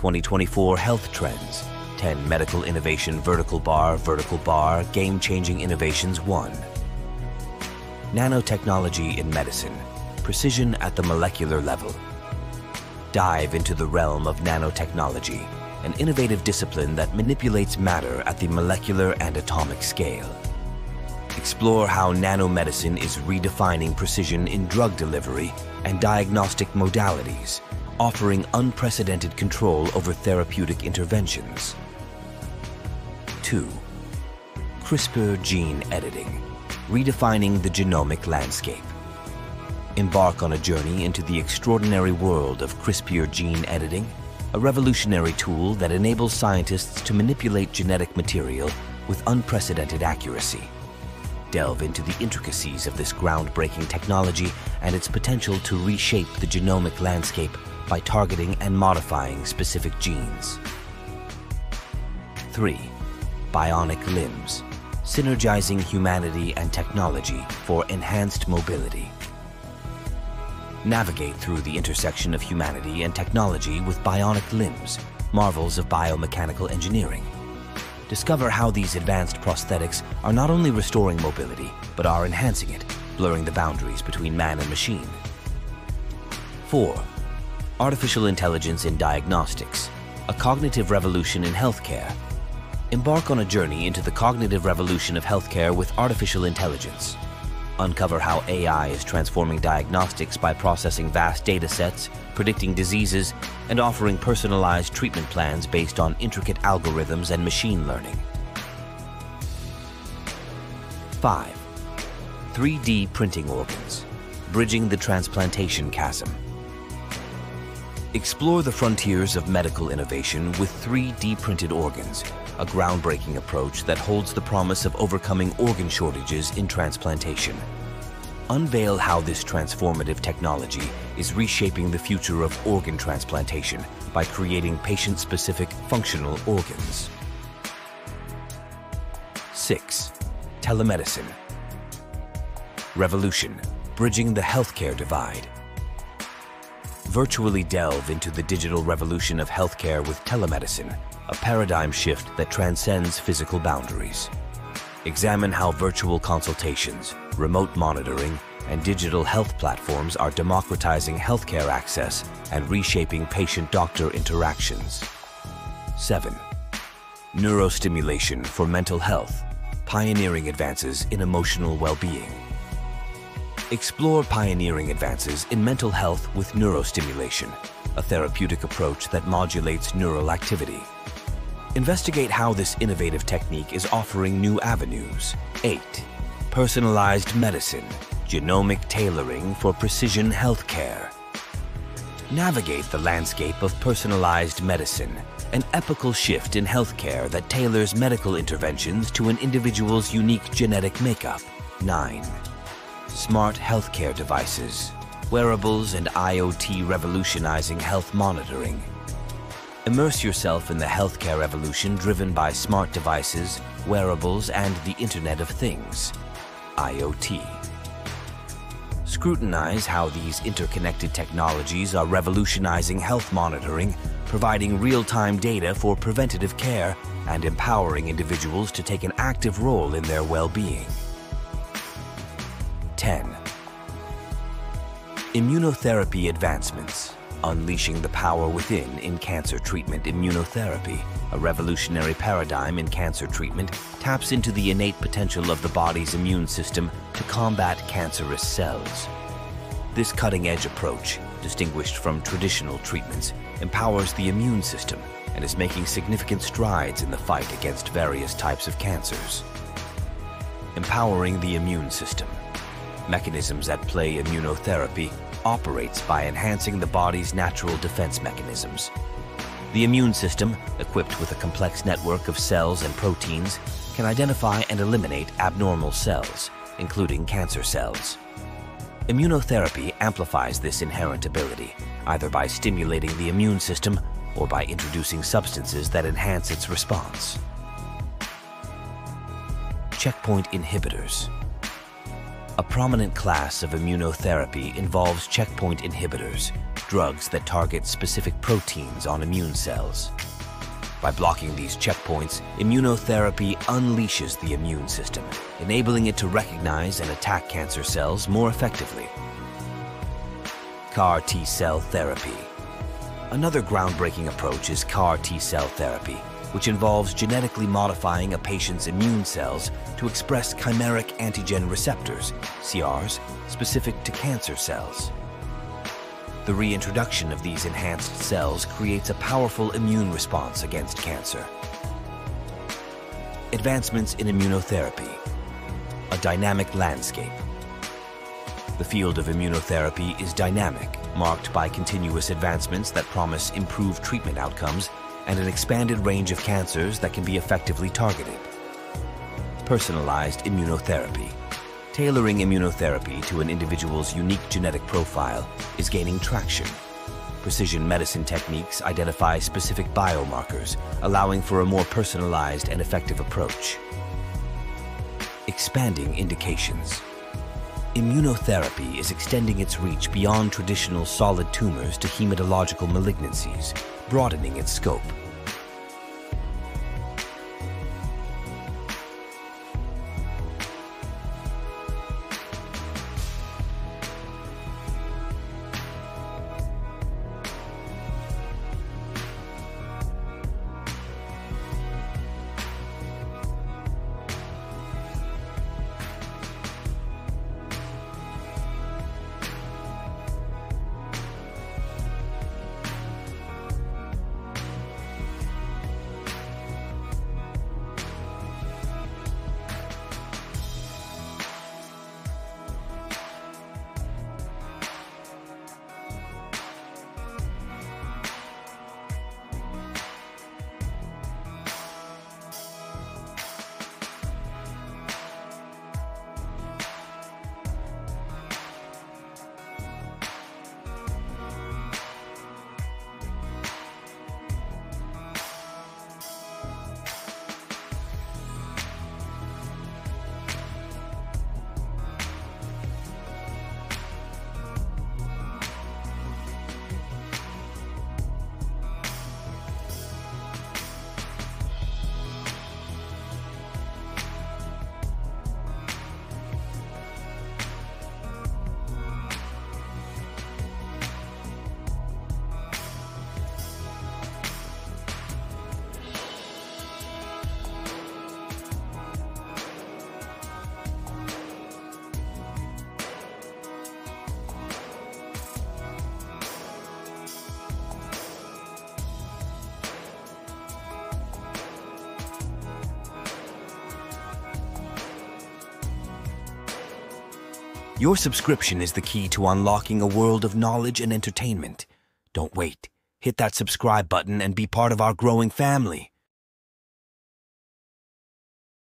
2024 Health Trends, 10 Medical Innovation Vertical Bar, Game-Changing Innovations 1. Nanotechnology in Medicine, Precision at the Molecular Level. Dive into the realm of nanotechnology, an innovative discipline that manipulates matter at the molecular and atomic scale. Explore how nanomedicine is redefining precision in drug delivery and diagnostic modalities, offering unprecedented control over therapeutic interventions. 2. CRISPR gene editing, redefining the genomic landscape. Embark on a journey into the extraordinary world of CRISPR gene editing, a revolutionary tool that enables scientists to manipulate genetic material with unprecedented accuracy. Delve into the intricacies of this groundbreaking technology and its potential to reshape the genomic landscape by targeting and modifying specific genes. 3. Bionic limbs, synergizing humanity and technology for enhanced mobility. Navigate through the intersection of humanity and technology with bionic limbs, marvels of biomechanical engineering. Discover how these advanced prosthetics are not only restoring mobility, but are enhancing it, blurring the boundaries between man and machine. 4. Artificial intelligence in diagnostics, a cognitive revolution in healthcare. Embark on a journey into the cognitive revolution of healthcare with artificial intelligence. Uncover how AI is transforming diagnostics by processing vast data sets, predicting diseases, and offering personalized treatment plans based on intricate algorithms and machine learning. 5. 3D printing organs, bridging the transplantation chasm. Explore the frontiers of medical innovation with 3D printed organs, a groundbreaking approach that holds the promise of overcoming organ shortages in transplantation. Unveil how this transformative technology is reshaping the future of organ transplantation by creating patient-specific functional organs. 6. Telemedicine Revolution, bridging the healthcare divide. Virtually delve into the digital revolution of healthcare with telemedicine, a paradigm shift that transcends physical boundaries. Examine how virtual consultations, remote monitoring, and digital health platforms are democratizing healthcare access and reshaping patient-doctor interactions. 7. Neurostimulation for mental health, pioneering advances in emotional well-being. Explore pioneering advances in mental health with neurostimulation, a therapeutic approach that modulates neural activity. Investigate how this innovative technique is offering new avenues. 8. Personalized medicine, genomic tailoring for precision healthcare. Navigate the landscape of personalized medicine, an epochal shift in healthcare that tailors medical interventions to an individual's unique genetic makeup. 9. Smart healthcare devices, wearables and IoT revolutionizing health monitoring. Immerse yourself in the healthcare evolution driven by smart devices, wearables, and the Internet of Things, IoT. Scrutinize how these interconnected technologies are revolutionizing health monitoring, providing real-time data for preventative care, and empowering individuals to take an active role in their well-being. 10. Immunotherapy advancements, unleashing the power within in cancer treatment. Immunotherapy, a revolutionary paradigm in cancer treatment, taps into the innate potential of the body's immune system to combat cancerous cells. This cutting-edge approach, distinguished from traditional treatments, empowers the immune system and is making significant strides in the fight against various types of cancers. Empowering the immune system. Mechanisms at play. Immunotherapy operates by enhancing the body's natural defense mechanisms. The immune system, equipped with a complex network of cells and proteins, can identify and eliminate abnormal cells, including cancer cells. Immunotherapy amplifies this inherent ability, either by stimulating the immune system or by introducing substances that enhance its response. Checkpoint inhibitors. A prominent class of immunotherapy involves checkpoint inhibitors, drugs that target specific proteins on immune cells. By blocking these checkpoints, immunotherapy unleashes the immune system, enabling it to recognize and attack cancer cells more effectively. CAR T-cell therapy. Another groundbreaking approach is CAR T-cell therapy, which involves genetically modifying a patient's immune cells to express chimeric antigen receptors, CRs, specific to cancer cells. The reintroduction of these enhanced cells creates a powerful immune response against cancer. Advancements in immunotherapy, a dynamic landscape. The field of immunotherapy is dynamic, marked by continuous advancements that promise improved treatment outcomes and an expanded range of cancers that can be effectively targeted. Personalized immunotherapy. Tailoring immunotherapy to an individual's unique genetic profile is gaining traction. Precision medicine techniques identify specific biomarkers, allowing for a more personalized and effective approach. Expanding indications. Immunotherapy is extending its reach beyond traditional solid tumors to hematological malignancies, broadening its scope. Your subscription is the key to unlocking a world of knowledge and entertainment. Don't wait. Hit that subscribe button and be part of our growing family.